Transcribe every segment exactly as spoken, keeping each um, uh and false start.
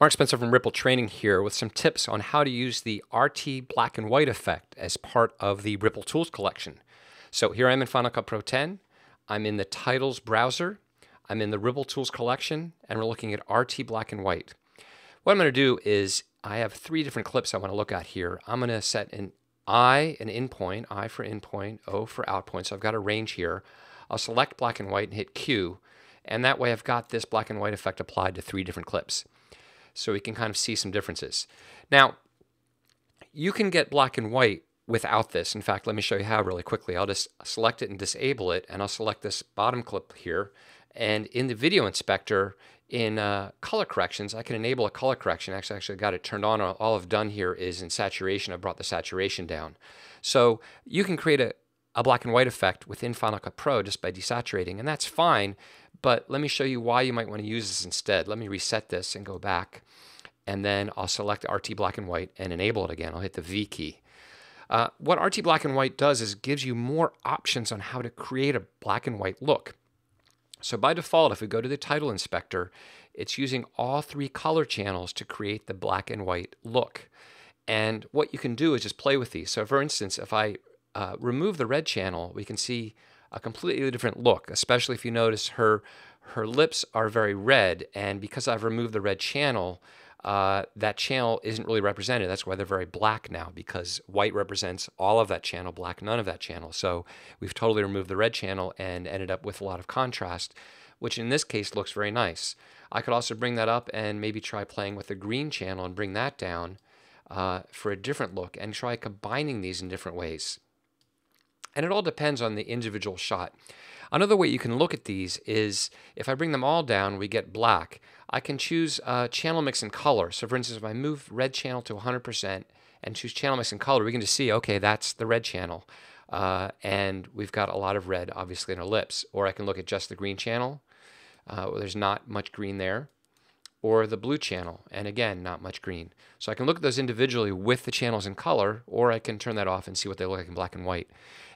Mark Spencer from Ripple Training here with some tips on how to use the R T black and white effect as part of the Ripple Tools collection. So here I am in Final Cut Pro X. I'm in the Titles browser. I'm in the Ripple Tools collection, and we're looking at R T black and white. What I'm going to do is I have three different clips I want to look at here. I'm going to set an I, an endpoint, I for endpoint, O for outpoint. So I've got a range here. I'll select black and white and hit Q, and that way I've got this black and white effect applied to three different clips. So we can kind of see some differences. Now, you can get black and white without this. In fact, let me show you how really quickly. I'll just select it and disable it, and I'll select this bottom clip here. And in the video inspector, in uh, color corrections, I can enable a color correction. Actually, I actually got it turned on. All I've done here is in saturation, I brought the saturation down. So you can create a, a black and white effect within Final Cut Pro just by desaturating, and that's fine. But let me show you why you might want to use this instead. Let me reset this and go back, and then I'll select R T black and white and enable it again. I'll hit the V key. Uh, what R T black and white does is gives you more options on how to create a black and white look. So by default, if we go to the title inspector, it's using all three color channels to create the black and white look. And what you can do is just play with these. So for instance, if I uh, remove the red channel, we can see a completely different look, especially if you notice her her lips are very red, and because I've removed the red channel, uh, that channel isn't really represented. That's why they're very black now, because white represents all of that channel, black none of that channel. So we've totally removed the red channel and ended up with a lot of contrast, which in this case looks very nice. I could also bring that up and maybe try playing with the green channel and bring that down uh, for a different look, and try combining these in different ways. And it all depends on the individual shot. Another way you can look at these is if I bring them all down, we get black. I can choose uh, channel mix and color. So for instance, if I move red channel to one hundred percent and choose channel mix and color, we can just see, okay, that's the red channel. Uh, and we've got a lot of red, obviously, in our lips. Or I can look at just the green channel. Uh, there's not much green there. Or the blue channel, and again, not much green. So I can look at those individually with the channels in color, or I can turn that off and see what they look like in black and white.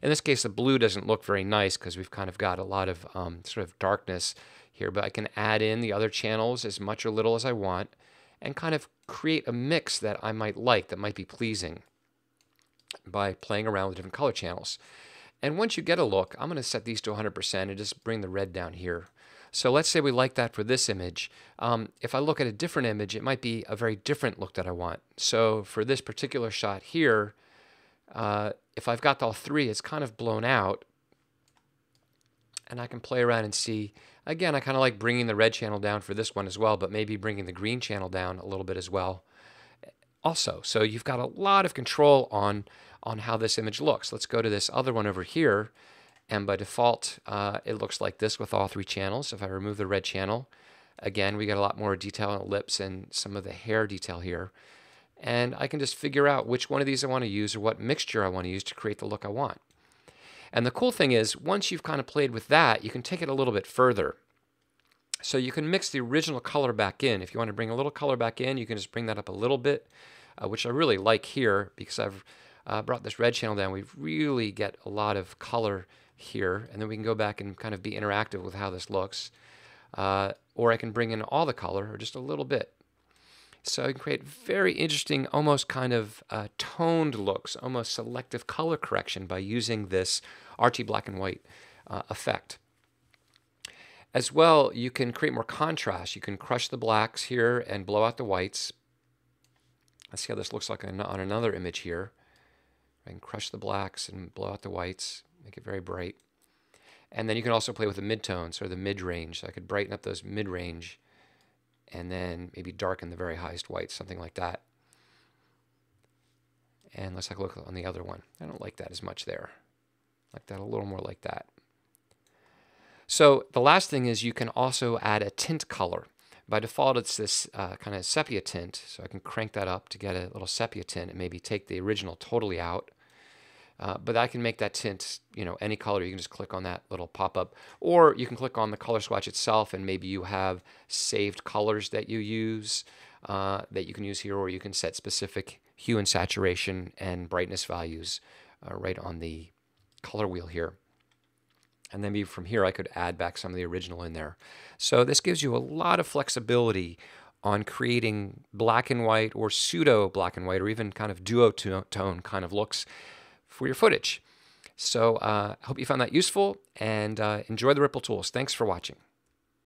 In this case, the blue doesn't look very nice because we've kind of got a lot of um, sort of darkness here, but I can add in the other channels as much or little as I want and kind of create a mix that I might like, that might be pleasing, by playing around with different color channels. And once you get a look, I'm going to set these to one hundred percent and just bring the red down here. So let's say we like that for this image. Um, if I look at a different image, it might be a very different look that I want. So for this particular shot here, uh, if I've got all three, it's kind of blown out. And I can play around and see. Again, I kind of like bringing the red channel down for this one as well, but maybe bringing the green channel down a little bit as well also. So you've got a lot of control on, on how this image looks. Let's go to this other one over here. And by default, uh, it looks like this with all three channels. If I remove the red channel, again, we get a lot more detail on the lips and some of the hair detail here. And I can just figure out which one of these I want to use, or what mixture I want to use to create the look I want. And the cool thing is, once you've kind of played with that, you can take it a little bit further. So you can mix the original color back in. If you want to bring a little color back in, you can just bring that up a little bit, uh, which I really like here, because I've uh, brought this red channel down. We really get a lot of color here, and then we can go back and kind of be interactive with how this looks. Uh, or I can bring in all the color, or just a little bit. So I can create very interesting, almost kind of uh, toned looks, almost selective color correction by using this R T black and white uh, effect. As well, you can create more contrast. You can crush the blacks here and blow out the whites. Let's see how this looks like on another image here. I can crush the blacks and blow out the whites. Make it very bright. And then you can also play with the midtones, or the mid-range. So I could brighten up those mid-range and then maybe darken the very highest whites, something like that. And let's take a look on the other one. I don't like that as much there. I like that a little more like that. So the last thing is you can also add a tint color. By default, it's this uh, kind of sepia tint. So I can crank that up to get a little sepia tint and maybe take the original totally out. Uh, but I can make that tint, you know, any color. You can just click on that little pop-up. Or you can click on the color swatch itself, and maybe you have saved colors that you use uh, that you can use here, or you can set specific hue and saturation and brightness values uh, right on the color wheel here. And then maybe from here I could add back some of the original in there. So this gives you a lot of flexibility on creating black and white or pseudo black and white or even kind of duotone kind of looks for your footage. So I uh, hope you found that useful, and uh, enjoy the Ripple Tools. Thanks for watching.